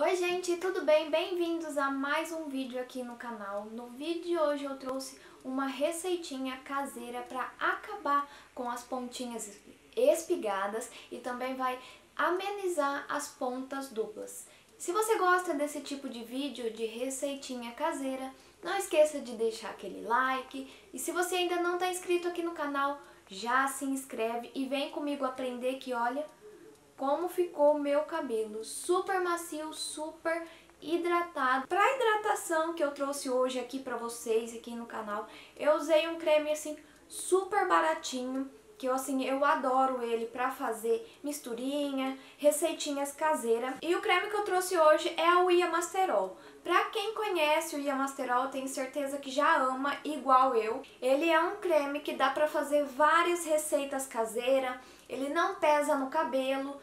Oi gente, tudo bem? Bem-vindos a mais um vídeo aqui no canal. No vídeo de hoje eu trouxe uma receitinha caseira para acabar com as pontinhas espigadas e também vai amenizar as pontas duplas. Se você gosta desse tipo de vídeo de receitinha caseira, não esqueça de deixar aquele like. E se você ainda não está inscrito aqui no canal, já se inscreve e vem comigo aprender que olha como ficou o meu cabelo, super macio, super hidratado. Para hidratação que eu trouxe hoje aqui para vocês aqui no canal, eu usei um creme assim super baratinho, que eu assim, eu adoro ele para fazer misturinha, receitinhas caseiras. E o creme que eu trouxe hoje é o Yamasterol. Para quem conhece o Yamasterol, tenho certeza que já ama igual eu. Ele é um creme que dá para fazer várias receitas caseiras. Ele não pesa no cabelo,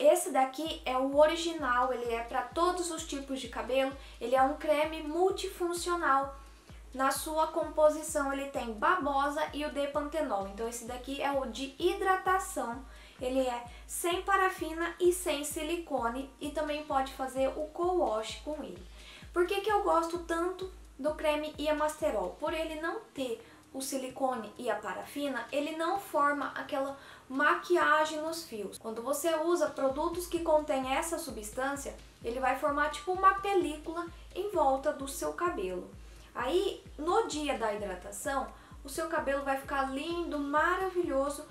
esse daqui é o original, ele é para todos os tipos de cabelo, ele é um creme multifuncional. Na sua composição ele tem babosa e o depantenol, então esse daqui é o de hidratação. Ele é sem parafina e sem silicone e também pode fazer o co-wash com ele. Por que eu gosto tanto do creme Yamasterol? Por ele não ter o silicone e a parafina, ele não forma aquela maquiagem nos fios. Quando você usa produtos que contêm essa substância, ele vai formar tipo uma película em volta do seu cabelo. Aí, no dia da hidratação, o seu cabelo vai ficar lindo, maravilhoso,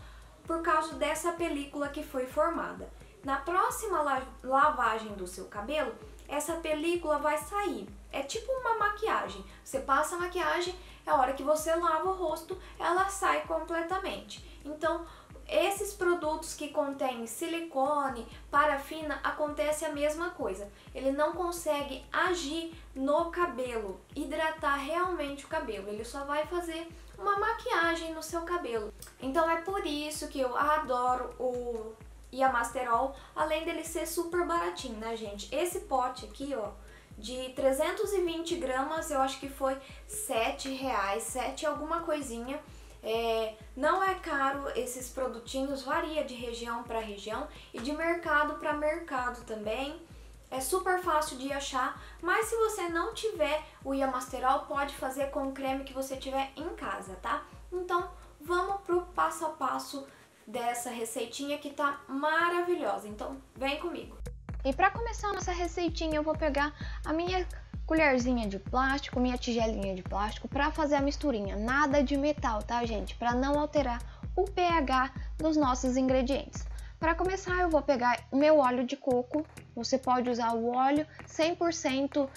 por causa dessa película que foi formada. Na próxima lavagem do seu cabelo, essa película vai sair. É tipo uma maquiagem. Você passa a maquiagem, a hora que você lava o rosto, ela sai completamente. Então, esses produtos que contêm silicone, parafina, acontece a mesma coisa. Ele não consegue agir no cabelo, hidratar realmente o cabelo. Ele só vai fazer uma maquiagem no seu cabelo. Então, é por isso que eu adoro o Yamasterol, além dele ser super baratinho, né, gente? Esse pote aqui, ó, de 320 gramas, eu acho que foi R$7, 7 alguma coisinha. Não é caro, esses produtinhos varia de região para região e de mercado para mercado também. É super fácil de achar, mas se você não tiver o Yamasterol, pode fazer com o creme que você tiver em casa, tá? Então, vamos pro passo a passo dessa receitinha que tá maravilhosa, então vem comigo. E para começar a nossa receitinha eu vou pegar a minha colherzinha de plástico, minha tigelinha de plástico para fazer a misturinha, nada de metal, tá gente? Para não alterar o pH dos nossos ingredientes. Para começar eu vou pegar meu óleo de coco, você pode usar o óleo 100%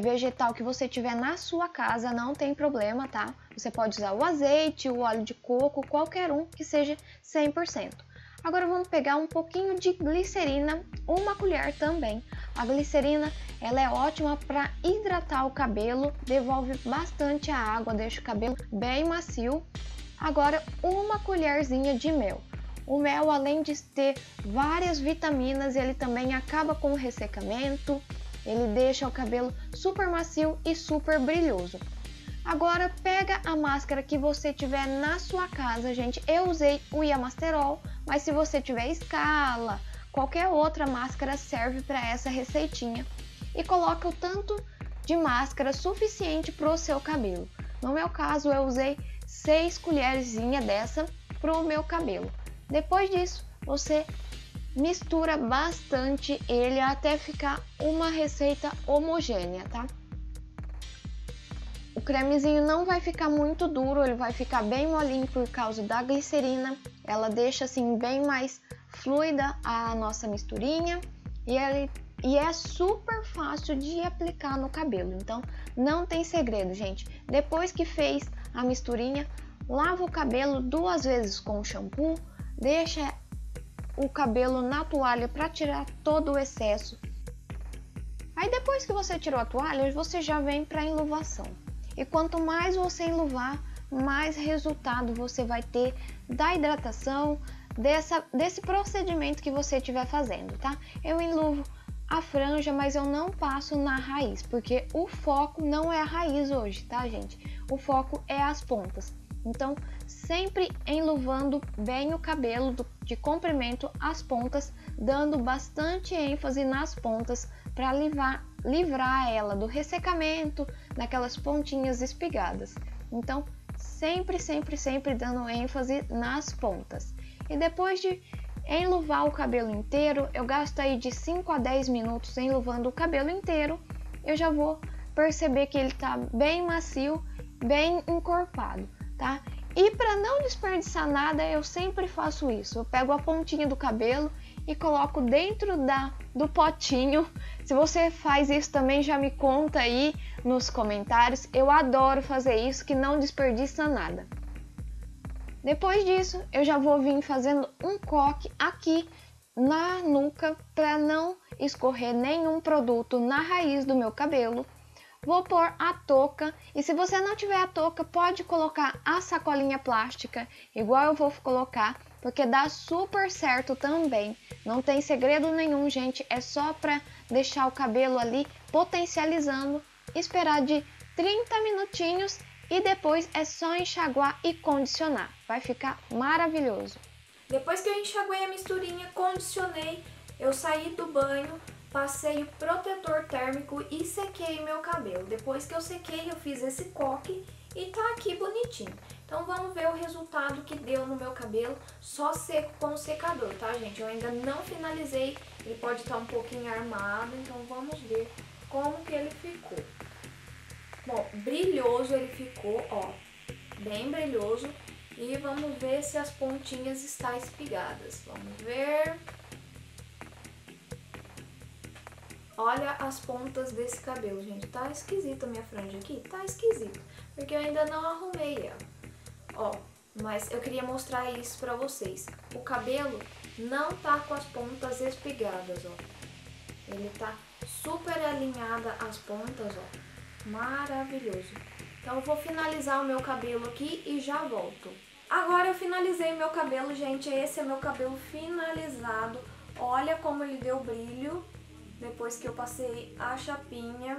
vegetal que você tiver na sua casa, não tem problema, tá? Você pode usar o azeite, o óleo de coco, qualquer um que seja 100%. Agora vamos pegar um pouquinho de glicerina, uma colher também. A glicerina, ela é ótima para hidratar o cabelo, devolve bastante a água, deixa o cabelo bem macio. Agora uma colherzinha de mel. O mel, além de ter várias vitaminas, ele também acaba com o ressecamento, ele deixa o cabelo super macio e super brilhoso. Agora pega a máscara que você tiver na sua casa, gente. Eu usei o Yamasterol, mas se você tiver escala, qualquer outra máscara serve para essa receitinha. E coloca o tanto de máscara suficiente para o seu cabelo. No meu caso, eu usei 6 colherzinhas dessa para o meu cabelo. Depois disso, você mistura bastante ele até ficar uma receita homogênea, tá? O cremezinho não vai ficar muito duro, ele vai ficar bem molinho por causa da glicerina. Ela deixa assim bem mais fluida a nossa misturinha e é super fácil de aplicar no cabelo, então não tem segredo, gente. Depois que fez a misturinha, lava o cabelo 2 vezes com shampoo, deixa o cabelo na toalha para tirar todo o excesso. Aí depois que você tirou a toalha, você já vem para a enluvação. E quanto mais você enluvar, mais resultado você vai ter da hidratação, desse procedimento que você estiver fazendo, tá? Eu enluvo a franja, mas eu não passo na raiz, porque o foco não é a raiz hoje, tá, gente? O foco é as pontas. Então, sempre enluvando bem o cabelo de comprimento às pontas, dando bastante ênfase nas pontas para livrar ela do ressecamento, daquelas pontinhas espigadas. Então, sempre dando ênfase nas pontas. E depois de enluvar o cabelo inteiro, eu gasto aí de 5 a 10 minutos enluvando o cabelo inteiro, eu já vou perceber que ele tá bem macio, bem encorpado, tá? E para não desperdiçar nada, eu sempre faço isso. Eu pego a pontinha do cabelo e coloco dentro do potinho. Se você faz isso também, já me conta aí nos comentários. Eu adoro fazer isso, que não desperdiça nada. Depois disso, eu já vou vir fazendo um coque aqui na nuca para não escorrer nenhum produto na raiz do meu cabelo. Vou pôr a touca, e se você não tiver a touca, pode colocar a sacolinha plástica, igual eu vou colocar, porque dá super certo também. Não tem segredo nenhum, gente, é só para deixar o cabelo ali potencializando, esperar de 30 minutinhos e depois é só enxaguar e condicionar. Vai ficar maravilhoso. Depois que eu enxaguei a misturinha, condicionei, eu saí do banho, passei o protetor térmico e sequei meu cabelo. Depois que eu sequei, eu fiz esse coque e tá aqui bonitinho. Então vamos ver o resultado que deu no meu cabelo, só seco com o secador, tá, gente? Eu ainda não finalizei, ele pode estar um pouquinho armado, então vamos ver como que ele ficou. Bom, brilhoso ele ficou, ó, bem brilhoso. E vamos ver se as pontinhas estão espigadas, vamos ver... Olha as pontas desse cabelo, gente. Tá esquisita a minha franja aqui? Tá esquisita, porque eu ainda não arrumei ela. Ó, mas eu queria mostrar isso pra vocês. O cabelo não tá com as pontas espigadas, ó. Ele tá super alinhada as pontas, ó. Maravilhoso. Então eu vou finalizar o meu cabelo aqui e já volto. Agora eu finalizei meu cabelo, gente. Esse é meu cabelo finalizado. Olha como ele deu brilho. Depois que eu passei a chapinha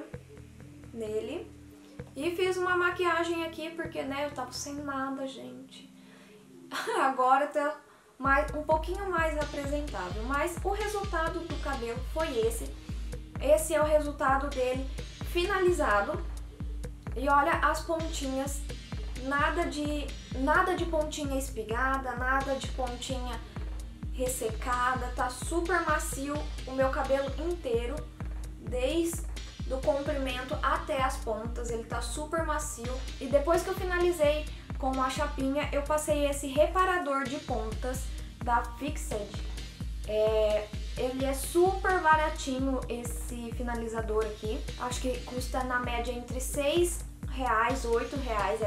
nele. E fiz uma maquiagem aqui, porque, né, eu tava sem nada, gente. Agora tá mais, um pouquinho mais apresentável. Mas o resultado do cabelo foi esse. Esse é o resultado dele finalizado. E olha as pontinhas. Nada de pontinha espigada, nada de pontinha... ressecada, tá super macio o meu cabelo inteiro, desde o comprimento até as pontas, ele tá super macio. E depois que eu finalizei com a chapinha, eu passei esse reparador de pontas da Fixed. Ele é super baratinho, esse finalizador aqui, acho que custa na média entre R$6, R$8,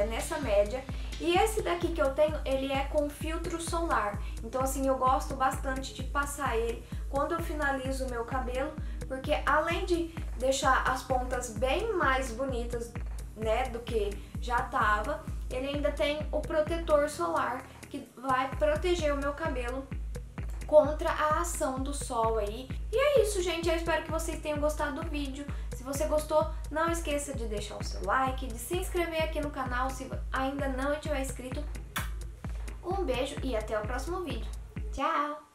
é nessa média. E esse daqui que eu tenho, ele é com filtro solar, então assim, eu gosto bastante de passar ele quando eu finalizo o meu cabelo, porque além de deixar as pontas bem mais bonitas, né, do que já tava, ele ainda tem o protetor solar, que vai proteger o meu cabelo contra a ação do sol aí. E é isso, gente, eu espero que vocês tenham gostado do vídeo. Se você gostou, não esqueça de deixar o seu like, de se inscrever aqui no canal se ainda não estiver inscrito. Um beijo e até o próximo vídeo. Tchau!